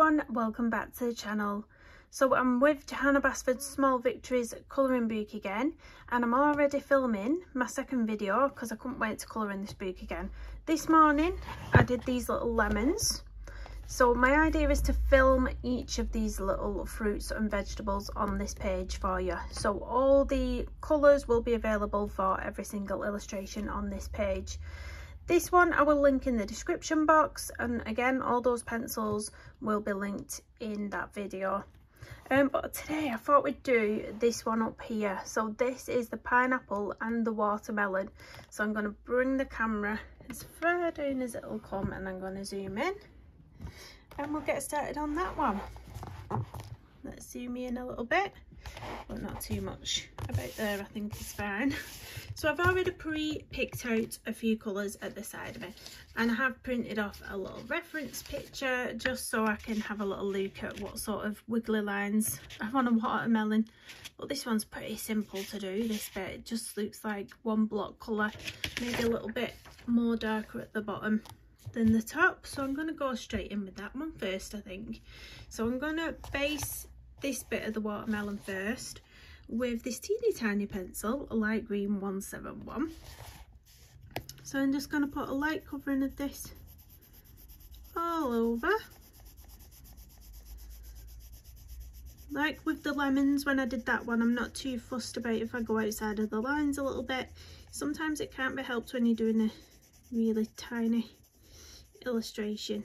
everyone, welcome back to the channel. So I'm with Johanna Basford's Small Victories colouring book again, and I'm already filming my second video because I couldn't wait to colour in this book again. This morning I did these little lemons. So my idea is to film each of these little fruits and vegetables on this page for you. So all the colours will be available for every single illustration on this page. This one I will link in the description box, and again all those pencils will be linked in that video. But today I thought we'd do this one up here. So this is the pineapple and the watermelon. So I'm going to bring the camera as far down as it'll come and I'm going to zoom in. And we'll get started on that one. Let's zoom in a little bit, but not too much. About there I think is fine. So I've already pre-picked out a few colours at the side of it, and I have printed off a little reference picture just so I can have a little look at what sort of wiggly lines I have on a watermelon. But this one's pretty simple to do, this bit. It just looks like one block colour, maybe a little bit more darker at the bottom than the top. So I'm going to go straight in with that one first, I think. So I'm going to base this bit of the watermelon first with this teeny tiny pencil, a light green 171. So I'm just going to put a light covering of this all over, like with the lemons. When I did that one, I'm not too fussed about if I go outside of the lines a little bit. Sometimes it can't be helped when you're doing a really tiny illustration.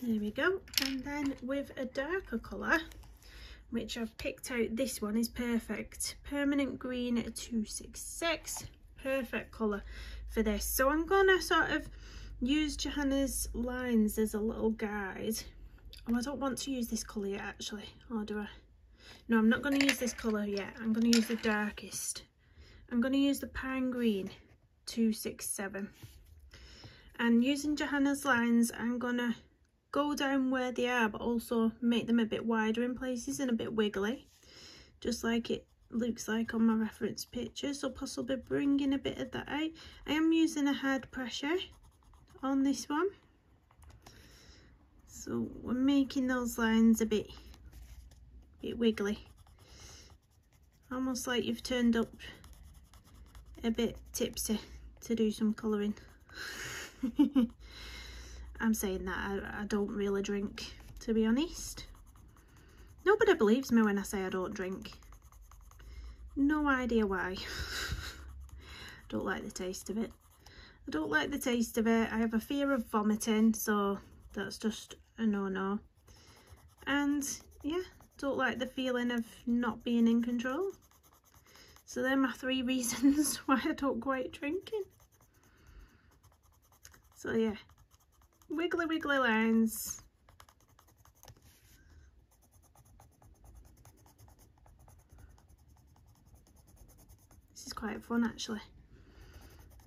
There we go. And then with a darker colour, which I've picked out, this one is perfect. Permanent green 266, perfect colour for this. So I'm gonna sort of use Johanna's lines as a little guide. Oh, I don't want to use this colour yet actually, or do I? No, I'm not gonna use this colour yet. I'm gonna use the darkest. I'm gonna use the pine green 267. And using Johanna's lines, I'm gonna go down where they are, but also make them a bit wider in places and a bit wiggly, just like it looks like on my reference picture. So possibly bringing a bit of that out. I am using a hard pressure on this one, so we're making those lines a bit wiggly, almost like you've turned up a bit tipsy to do some colouring. I'm saying that I don't really drink, to be honest. Nobody believes me when I say I don't drink. No idea why. Don't like the taste of it. I don't like the taste of it. I have a fear of vomiting, so that's just a no-no. And yeah, don't like the feeling of not being in control. So they're my three reasons why I don't go out drinking. So yeah. Wiggly wiggly lines. This is quite fun actually.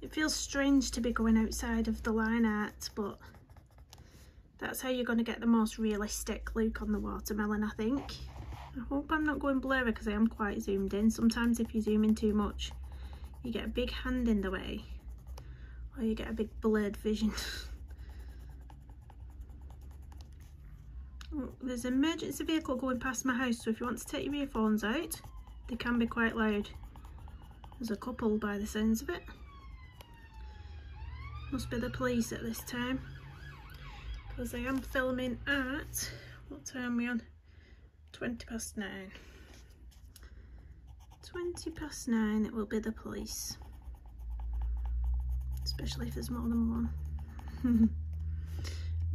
It feels strange to be going outside of the line art, but that's how you're going to get the most realistic look on the watermelon, I think. I hope I'm not going blurry because I am quite zoomed in. Sometimes if you zoom in too much, you get a big hand in the way, or you get a big blurred vision. There's an emergency vehicle going past my house, so if you want to take your earphones out, they can be quite loud. There's a couple by the sounds of it. Must be the police at this time, because I am filming at, what time are we on? 20 past 9. 20 past 9 it will be the police, especially if there's more than one.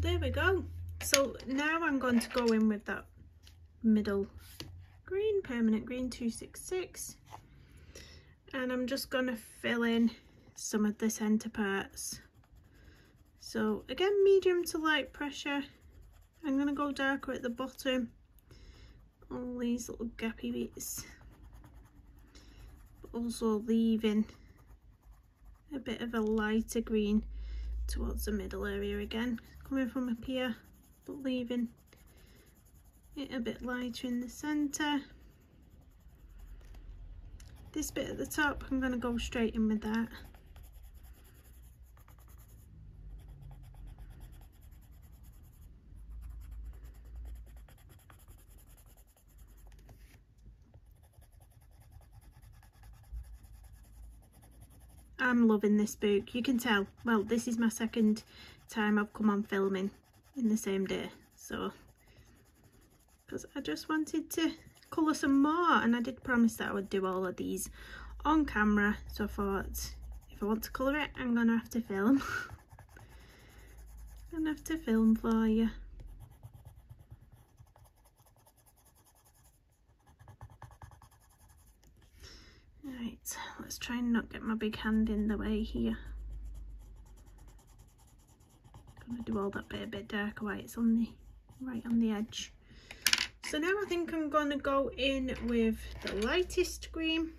There we go. So now I'm going to go in with that middle green, permanent green 266, and I'm just going to fill in some of the centre parts. So again, medium to light pressure. I'm going to go darker at the bottom, all these little gappy bits, but also leaving a bit of a lighter green towards the middle area again, coming from up here. Leaving it a bit lighter in the centre. This bit at the top, I'm going to go straight in with that. I'm loving this book. You can tell, well, this is my second time I've come on filming in the same day, so because I just wanted to colour some more, and I did promise that I would do all of these on camera, so I thought if I want to colour it, I'm gonna have to film. I'm gonna have to film for you. Right, let's try and not get my big hand in the way here. I'm gonna do all that bit a bit darker while it's on the right on the edge. So now I think I'm gonna go in with the lightest green,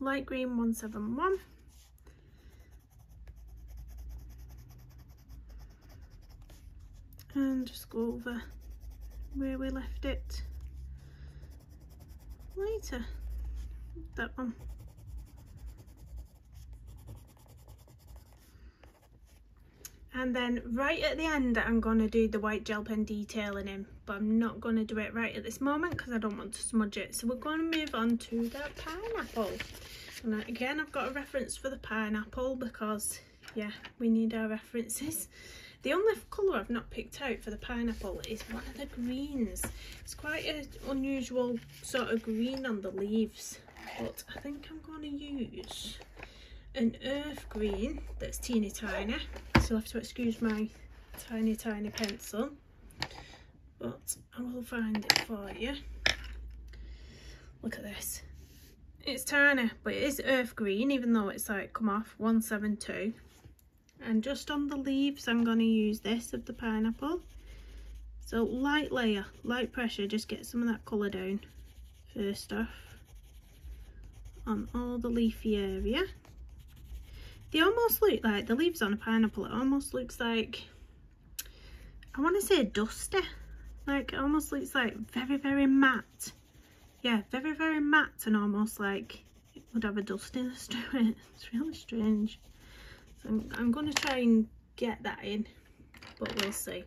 light green 171. And just go over where we left it later. That one. And then right at the end I'm going to do the white gel pen detailing in, but I'm not going to do it right at this moment because I don't want to smudge it. So we're going to move on to the pineapple. And again, I've got a reference for the pineapple because, yeah, we need our references. The only colour I've not picked out for the pineapple is one of the greens. It's quite an unusual sort of green on the leaves, but I think I'm going to use an earth green that's teeny tiny, so I'll have to excuse my tiny tiny pencil, but I will find it for you. Look at this, it's tiny, but it is earth green even though it's like come off 172. And just on the leaves I'm going to use this of the pineapple. So light layer, light pressure, just get some of that colour down first off on all the leafy area. They almost look like, the leaves on a pineapple, it almost looks like, I want to say dusty, like it almost looks like very very matte. Yeah, very very matte, and almost like it would have a dustiness to it. It's really strange. I'm going to try and get that in, but we'll see.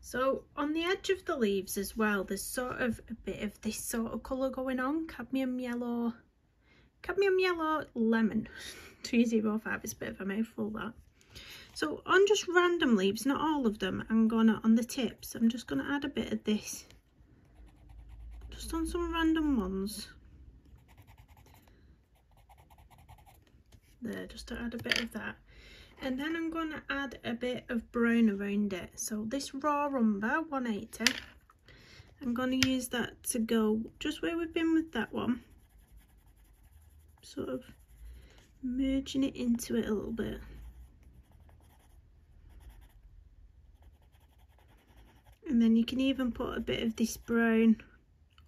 So on the edge of the leaves as well, there's sort of a bit of this sort of colour going on, cadmium yellow lemon 205. It's a bit of a mouthful that. So on just random leaves, not all of them, I'm gonna, on the tips, I'm just gonna add a bit of this, just on some random ones. There, just to add a bit of that, and then I'm going to add a bit of brown around it. So this raw umber 180, I'm going to use that to go just where we've been with that one, sort of merging it into it a little bit. And then you can even put a bit of this brown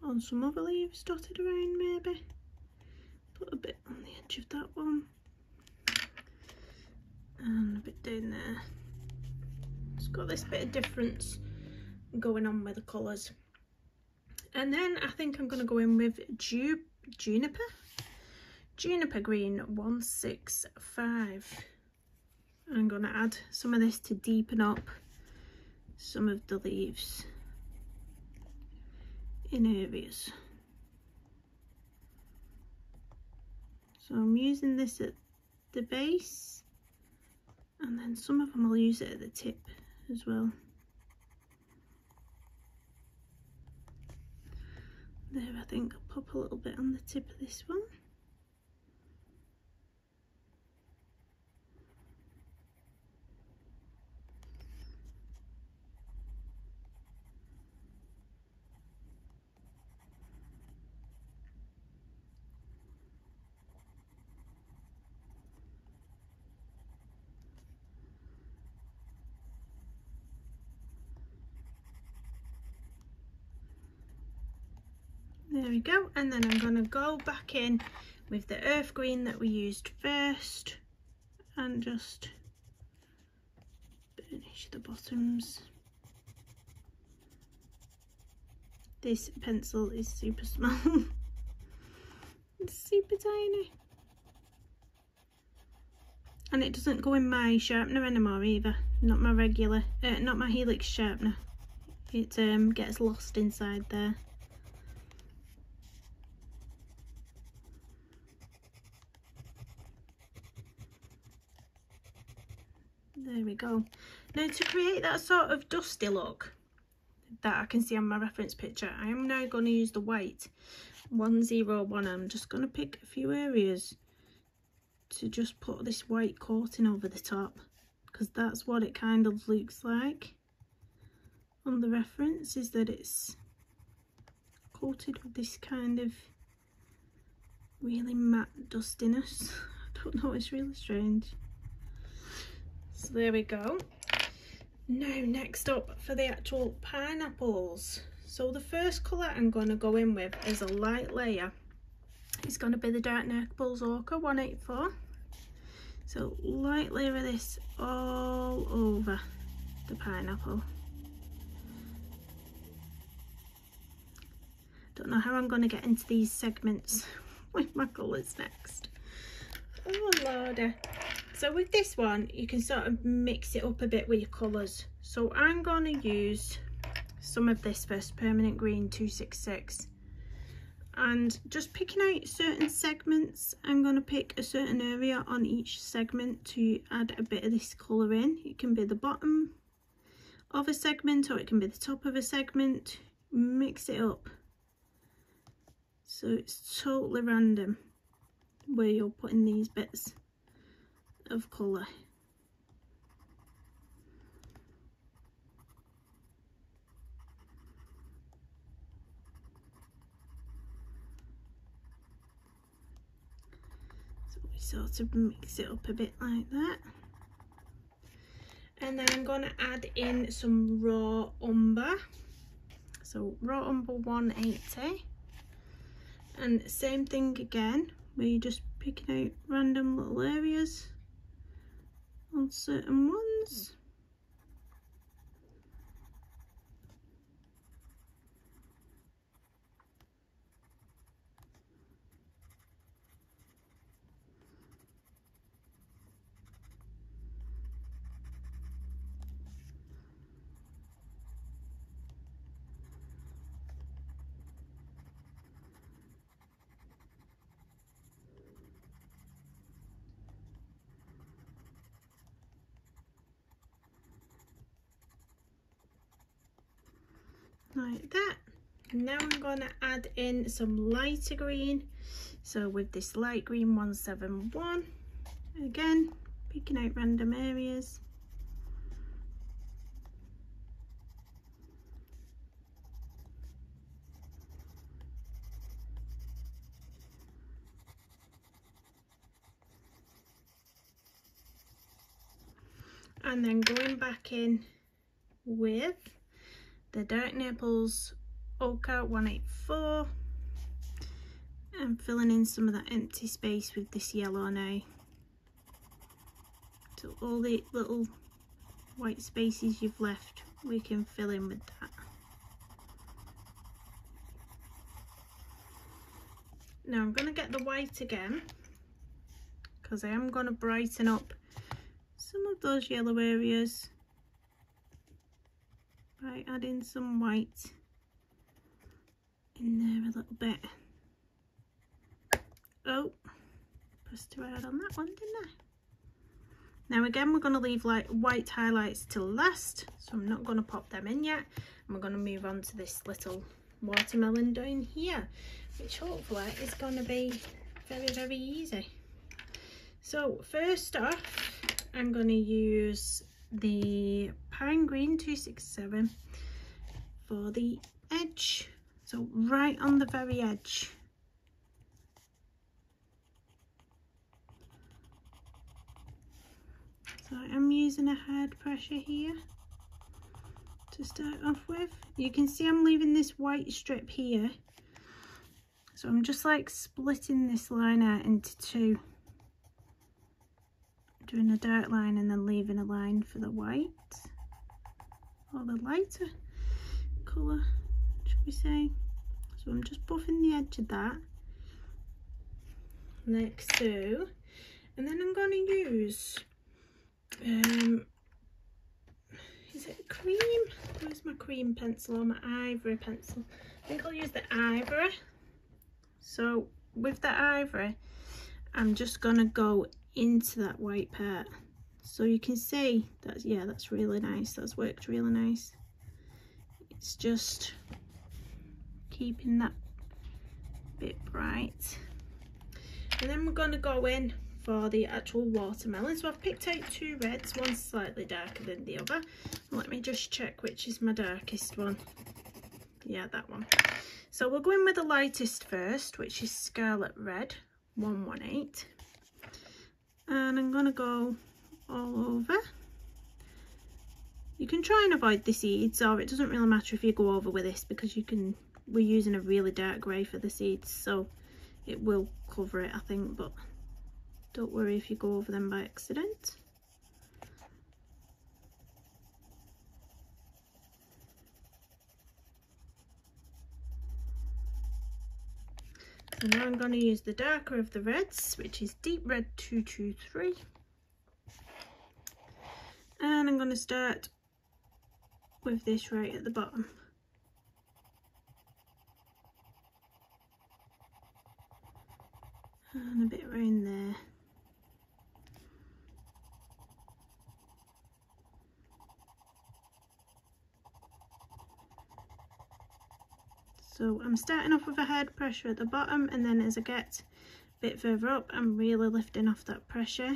on some other leaves dotted around, maybe put a bit on the edge of that one. And a bit down there. It's got this bit of difference going on with the colours. And then I think I'm going to go in with juniper green 165. I'm going to add some of this to deepen up some of the leaves in areas. So I'm using this at the base. And then some of them I'll use it at the tip as well. There, I think I'll pop a little bit on the tip of this one. There we go, and then I'm going to go back in with the earth green that we used first and just burnish the bottoms. This pencil is super small, it's super tiny, and it doesn't go in my sharpener anymore either, not my regular, not my Helix sharpener, it gets lost inside there. There we go. Now to create that sort of dusty look that I can see on my reference picture, I am now going to use the white 101. I'm just going to pick a few areas to just put this white coating over the top, because that's what it kind of looks like on the reference, is that it's coated with this kind of really matte dustiness. I don't know, it's really strange. So there we go. Now next up for the actual pineapples. So the first colour I'm going to go in with is a light layer. It's going to be the Dark Naples Ochre 184. So light layer of this all over the pineapple. Don't know how I'm going to get into these segments with my colours next. Oh lordy. So with this one you can sort of mix it up a bit with your colours. So I'm going to use some of this first, Permanent Green 266. And just picking out certain segments, I'm going to pick a certain area on each segment to add a bit of this colour in. It can be the bottom of a segment or it can be the top of a segment. Mix it up. So it's totally random where you're putting these bits of colour. Sort of mix it up a bit like that, and then I'm going to add in some raw umber. So raw umber 180, and same thing again, where you're just picking out random little areas on certain ones. Like that. And now I'm going to add in some lighter green, so with this light green 171, again picking out random areas. And then going back in with the Dark Naples Ochre 184 and filling in some of that empty space with this yellow now. So all the little white spaces you've left, we can fill in with that. Now I'm going to get the white again, because I am going to brighten up some of those yellow areas. Right, add in some white in there a little bit. Oh, pressed too hard on that one, didn't I? Now again, we're going to leave like white highlights till last, so I'm not going to pop them in yet. And we're going to move on to this little watermelon down here, which hopefully is going to be very, very easy. So first off, I'm going to use the Pine Green 267 for the edge, so right on the very edge. So I'm using a hard pressure here to start off with. You can see I'm leaving this white strip here, so I'm just like splitting this line out into two. Doing a dark line and then leaving a line for the white, or the lighter colour, should we say. So I'm just buffing the edge of that next to, and then I'm going to use, is it cream? Where's my cream pencil or my ivory pencil? I think I'll use the ivory. So with the ivory, I'm just going to go into that white part, So you can see that's, yeah, that's really nice. That's worked really nice. It's just keeping that bit bright. And then we're going to go in for the actual watermelon. So I've picked out two reds, one's slightly darker than the other. Let me just check which is my darkest one. Yeah, that one. So we'll go in with the lightest first, which is Scarlet Red 118. And I'm going to go all over. You can try and avoid the seeds, or it doesn't really matter if you go over with this, because you can, we're using a really dark grey for the seeds, so it will cover it, I think, but don't worry if you go over them by accident. And now I'm going to use the darker of the reds, which is Deep Red 223. And I'm going to start with this right at the bottom. And a bit around there. So I'm starting off with a hard pressure at the bottom, and then as I get a bit further up, I'm really lifting off that pressure.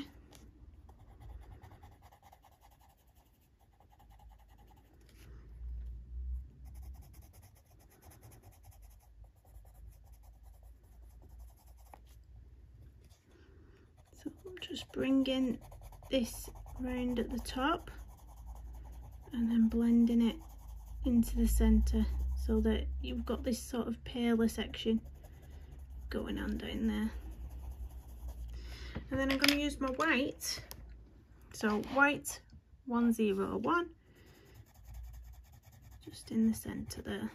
So I'm just bringing this round at the top and then blending it into the centre, so that you've got this sort of paler section going on down there. And then I'm going to use my white, so white 101, just in the centre there.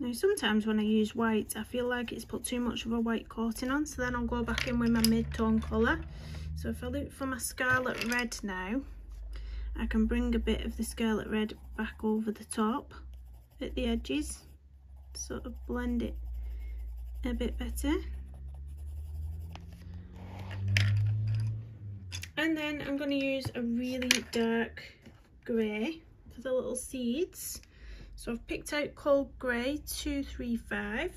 Now sometimes when I use white, I feel like it's put too much of a white coating on, so then I'll go back in with my mid-tone colour. So if I look for my Scarlet Red now, I can bring a bit of the Scarlet Red back over the top at the edges, sort of blend it a bit better. And then I'm going to use a really dark grey for the little seeds. So I've picked out Cold Grey 235.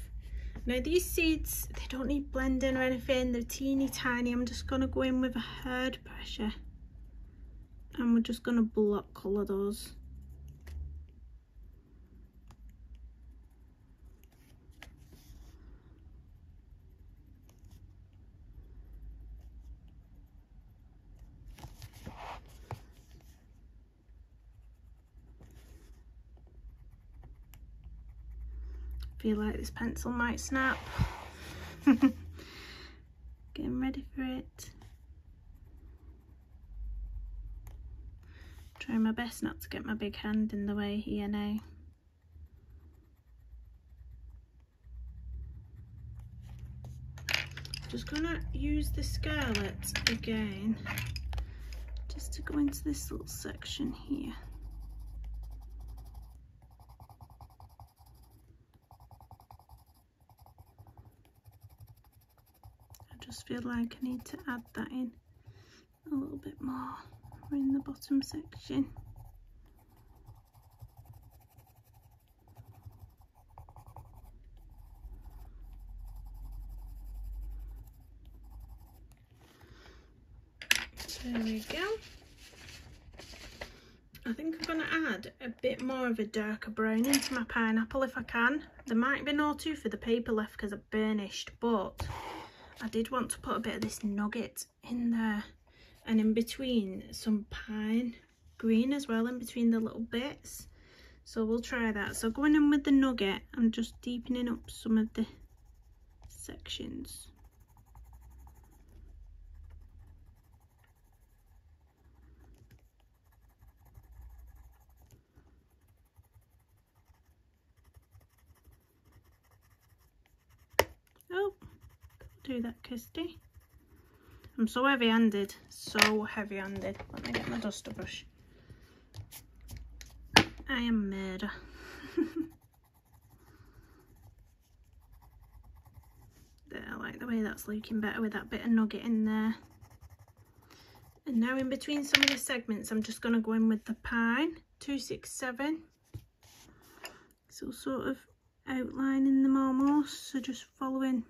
Now these seeds, they don't need blending or anything, they're teeny tiny. I'm just going to go in with a hard pressure and we're just going to block colour those. Feel like this pencil might snap. Getting ready for it. Trying my best not to get my big hand in the way here now. Just gonna use the scarlet again, just to go into this little section here. Feel like I need to add that in a little bit more. We're in the bottom section. There we go. I think I'm going to add a bit more of a darker brown into my pineapple if I can. There might be no two for the paper left because I burnished, but I did want to put a bit of this nugget in there, and in between some pine green as well, in between the little bits. So we'll try that. So going in with the nugget, I'm just deepening up some of the sections. Oh. Do that, Kirsty. I'm so heavy-handed, so heavy-handed. Let me get my duster brush. I am murder. there. I like the way that's looking better with that bit of nugget in there. And now in between some of the segments, I'm just going to go in with the pine 267. So sort of outlining them almost, so just following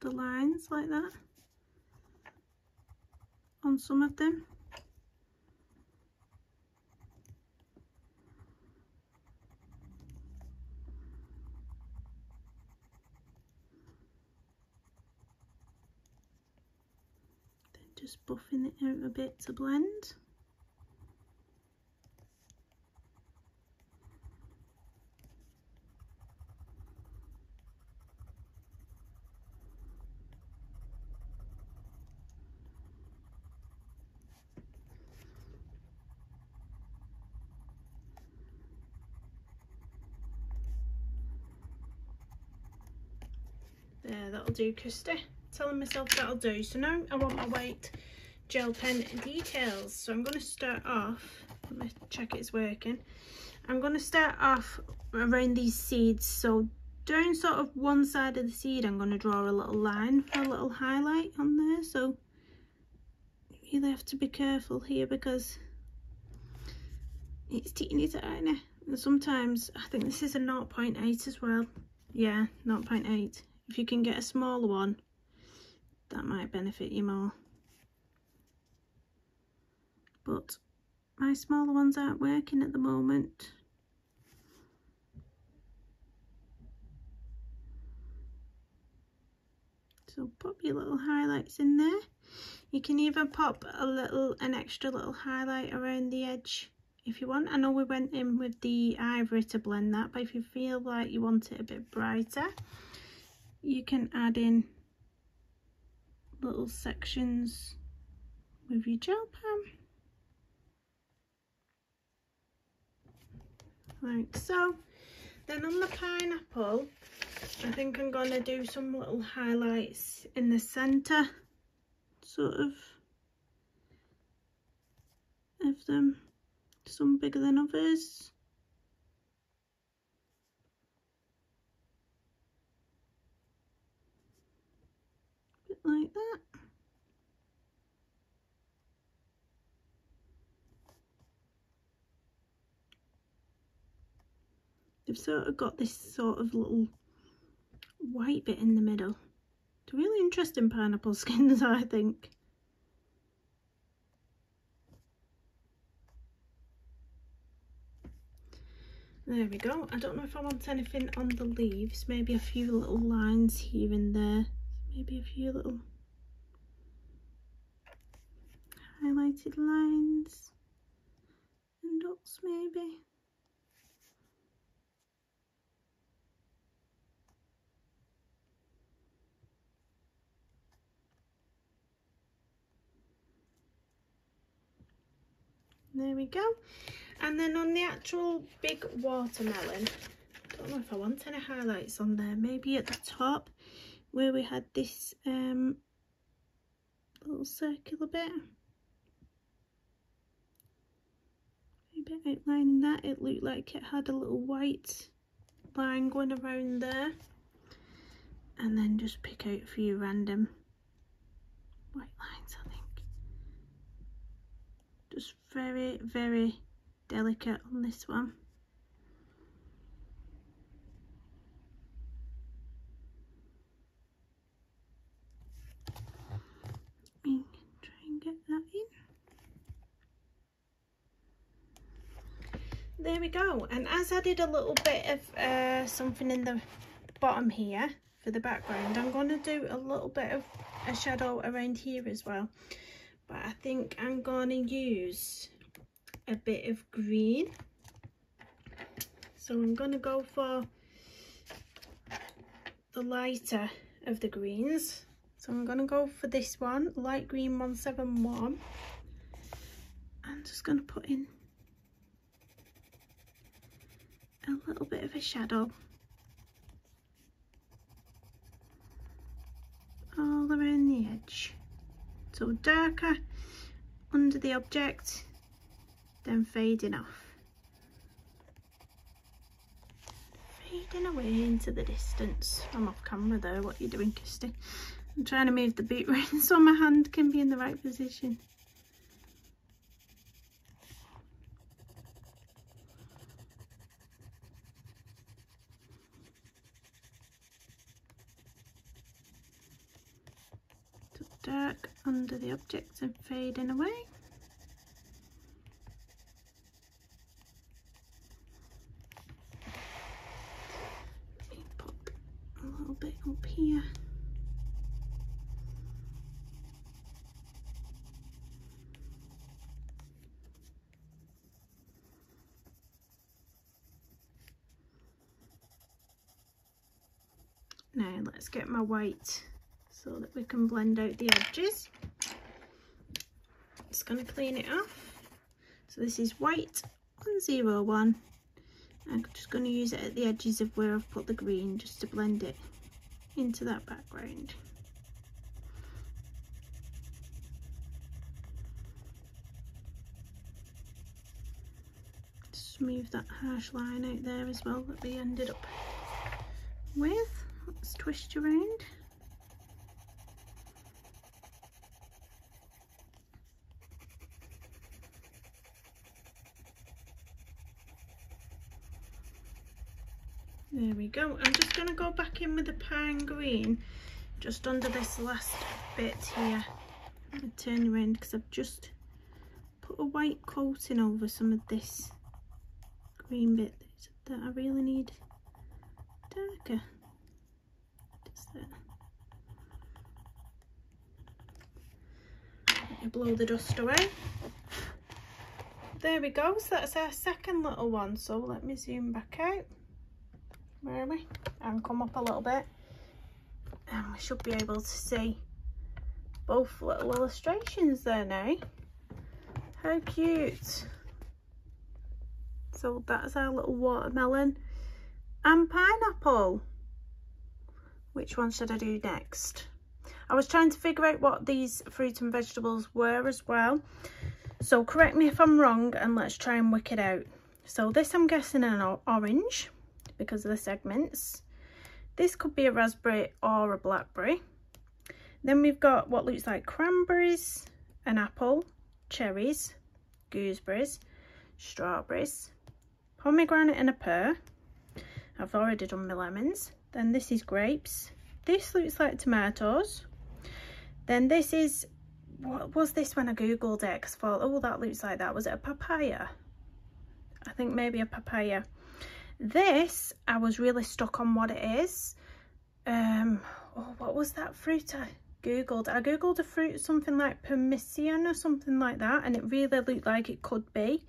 the lines like that on some of them. Just buffing it out a bit to blend. There, that'll do, Kirsty. Telling myself that'll do. So now I want my white gel pen details, so I'm going to start off, let me check it's working. I'm going to start off around these seeds, so down sort of one side of the seed I'm going to draw a little line for a little highlight on there, so you really have to be careful here because it's teeny tiny, and sometimes I think this is a 0.8 as well. Yeah, 0.8. If you can get a smaller one, that might benefit you more, but my smaller ones aren't working at the moment. So pop your little highlights in there. You can even pop an extra little highlight around the edge if you want. I know we went in with the ivory to blend that, but if you feel like you want it a bit brighter, you can add in little sections with your gel pen like so. Then on the pineapple, I think I'm gonna do some little highlights in the center sort of them, some bigger than others. Like that. They've sort of got this sort of little white bit in the middle. It's really interesting pineapple skins, I think. There we go. I don't know if I want anything on the leaves, maybe a few little lines here and there. Maybe a few little highlighted lines and dots maybe. There we go. And then on the actual big watermelon, I don't know if I want any highlights on there. Maybe at the top, where we had this little circular bit, maybe outlining that. It looked like it had a little white line going around there, and then just pick out a few random white lines, I think. Just very, very delicate on this one. That in. There we go. And as I did a little bit of something in the bottom here for the background, I'm going to do a little bit of a shadow around here as well, but I think I'm going to use a bit of green, so I'm going to go for the lighter of the greens. So I'm going to go for this one, light green 171. I'm just going to put in a little bit of a shadow all around the edge. So darker under the object, then fading off. fading away into the distance. I'm off camera there. What are you doing, Kirsty? I'm trying to move the bead ring so my hand can be in the right position. Dark under the objects and fading away. Let me pop a little bit up here. Now let's get my white so that we can blend out the edges. Just going to clean it off. So this is white 101. I'm just going to use it at the edges of where I've put the green just to blend it into that background. Smooth that harsh line out there as well that we ended up with. Let's twist around. There we go. I'm just going to go back in with the pine green just under this last bit here. I turn around because I've just put a white coating over some of this green bit that I really need darker. Just there. Let me blow the dust away. There we go. So that's our second little one. So let me zoom back out. Where are we? And come up a little bit, and we should be able to see both little illustrations there now. How cute. So that's our little watermelon and pineapple. Which one should I do next? I was trying to figure out what these fruit and vegetables were as well, so correct me if I'm wrong and let's try and work it out. So this, I'm guessing an orange because of the segments. This could be a raspberry or a blackberry. Then we've got what looks like cranberries, an apple, cherries, gooseberries, strawberries, pomegranate and a pear. I've already done my lemons. Then this is grapes. This looks like tomatoes. Then this is, what was this when I googled it? Because I thought, oh, that looks like that. Was it a papaya? I think maybe a papaya. This, I was really stuck on what it is. Oh, what was that fruit I googled? I googled a fruit, something like permission or something like that, and it really looked like it could be.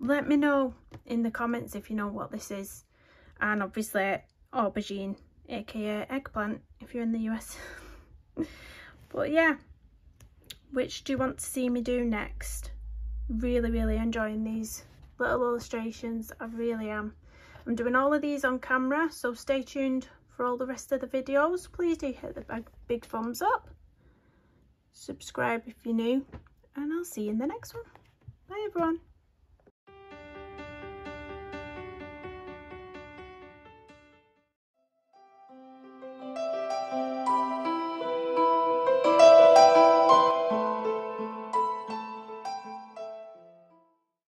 Let me know in the comments if you know what this is. And obviously aubergine, aka eggplant, if you're in the US. But yeah, which do you want to see me do next? Really enjoying these little illustrations. I really am. I'm doing all of these on camera, so stay tuned for all the rest of the videos. Please do hit the big thumbs up, subscribe if you're new, and I'll see you in the next one. Bye everyone.